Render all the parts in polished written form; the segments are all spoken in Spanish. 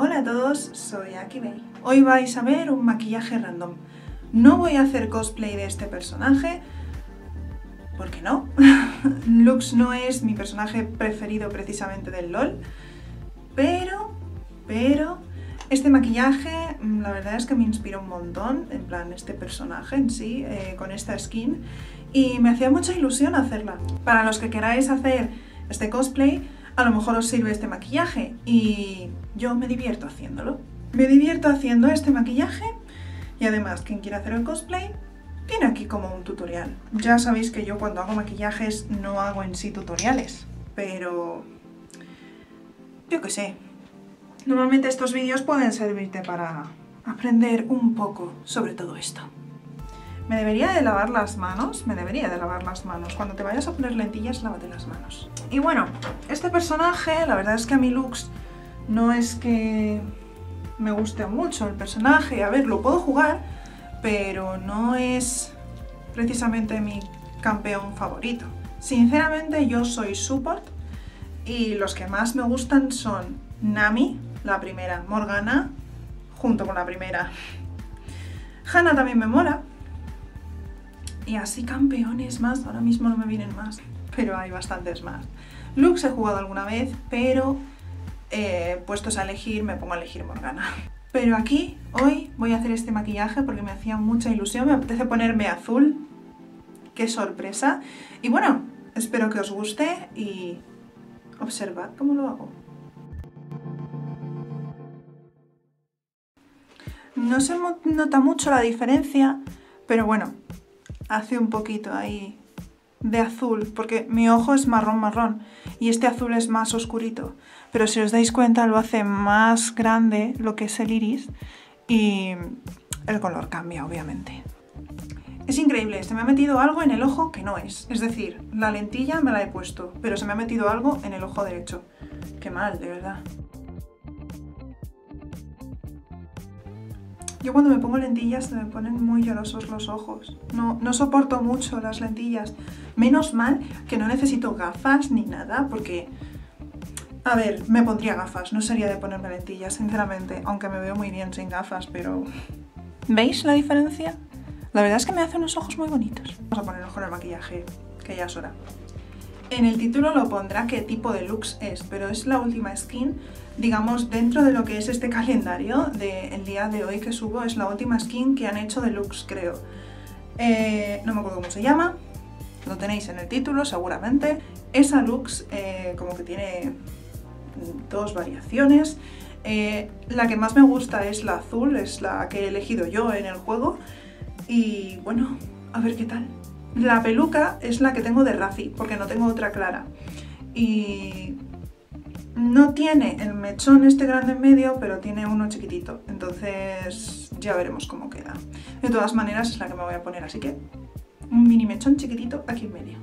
Hola a todos, soy Aki Bey. Hoy vais a ver un maquillaje random. No voy a hacer cosplay de este personaje, porque no. Lux no es mi personaje preferido precisamente del LOL, pero este maquillaje la verdad es que me inspira un montón, en plan este personaje en sí, con esta skin, y me hacía mucha ilusión hacerla. Para los que queráis hacer este cosplay, a lo mejor os sirve este maquillaje y yo me divierto haciéndolo. Me divierto haciendo este maquillaje y además quien quiera hacer el cosplay tiene aquí como un tutorial. Ya sabéis que yo cuando hago maquillajes no hago en sí tutoriales, pero yo qué sé. Normalmente estos vídeos pueden servirte para aprender un poco sobre todo esto. Me debería de lavar las manos. Cuando te vayas a poner lentillas, lávate las manos. Y bueno, este personaje, la verdad es que a mi Lux no es que me guste mucho el personaje. A ver, lo puedo jugar, pero no es precisamente mi campeón favorito. Sinceramente, yo soy support y los que más me gustan son Nami, la primera, Morgana, junto con la primera. Hannah también me mola. Y así campeones más, ahora mismo no me vienen más, pero hay bastantes más. Lux he jugado alguna vez, pero puestos a elegir, me pongo a elegir Morgana. Pero aquí, hoy, voy a hacer este maquillaje porque me hacía mucha ilusión, me apetece ponerme azul. ¡Qué sorpresa! Y bueno, espero que os guste y observad cómo lo hago. No se nota mucho la diferencia, pero bueno, hace un poquito ahí de azul, porque mi ojo es marrón y este azul es más oscurito, pero si os dais cuenta lo hace más grande lo que es el iris y el color cambia, obviamente. Es increíble, se me ha metido algo en el ojo que no es decir, la lentilla me la he puesto, pero se me ha metido algo en el ojo derecho. Qué mal, de verdad. Yo cuando me pongo lentillas se me ponen muy llorosos los ojos. No soporto mucho las lentillas. Menos mal que no necesito gafas ni nada, porque, a ver, me pondría gafas. No sería de ponerme lentillas, sinceramente. Aunque me veo muy bien sin gafas, pero... ¿Veis la diferencia? La verdad es que me hace unos ojos muy bonitos. Vamos a poner ojo en el maquillaje, que ya es hora. En el título lo pondrá qué tipo de looks es, pero es la última skin, digamos, dentro de lo que es este calendario del día de hoy que subo, es la última skin que han hecho de looks, creo. No me acuerdo cómo se llama, lo tenéis en el título seguramente. Esa looks como que tiene dos variaciones. La que más me gusta es la azul, es la que he elegido yo en el juego y bueno, a ver qué tal. La peluca es la que tengo de Rafi, porque no tengo otra clara. Y no tiene el mechón este grande en medio, pero tiene uno chiquitito. Entonces ya veremos cómo queda. De todas maneras es la que me voy a poner, así que un mini mechón chiquitito aquí en medio.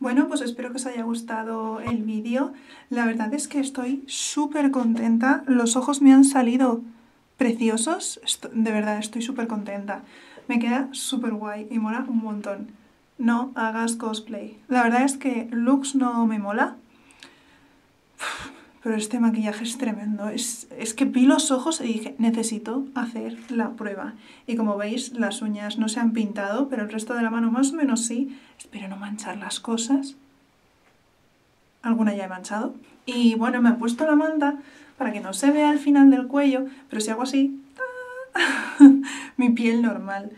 Bueno, pues espero que os haya gustado el vídeo. La verdad es que estoy súper contenta. Los ojos me han salido preciosos. De verdad, estoy súper contenta. Me queda súper guay y mola un montón. No hagas cosplay. La verdad es que Lux no me mola. Pero este maquillaje es tremendo. Es que vi los ojos y dije, necesito hacer la prueba. Y como veis, las uñas no se han pintado, pero el resto de la mano más o menos sí. Espero no manchar las cosas. Alguna ya he manchado. Y bueno, me he puesto la manta para que no se vea el final del cuello, pero si hago así, ¡ah! Mi piel normal.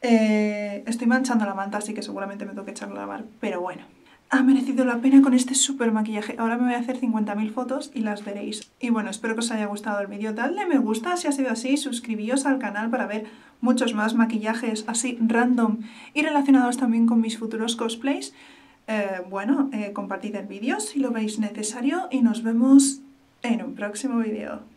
Estoy manchando la manta, así que seguramente me tengo que echar a lavar, pero bueno. Ha merecido la pena con este súper maquillaje. Ahora me voy a hacer 50.000 fotos y las veréis. Y bueno, espero que os haya gustado el vídeo. Dadle me gusta si ha sido así. Suscribíos al canal para ver muchos más maquillajes así random y relacionados también con mis futuros cosplays. Compartid el vídeo si lo veis necesario y nos vemos en un próximo vídeo.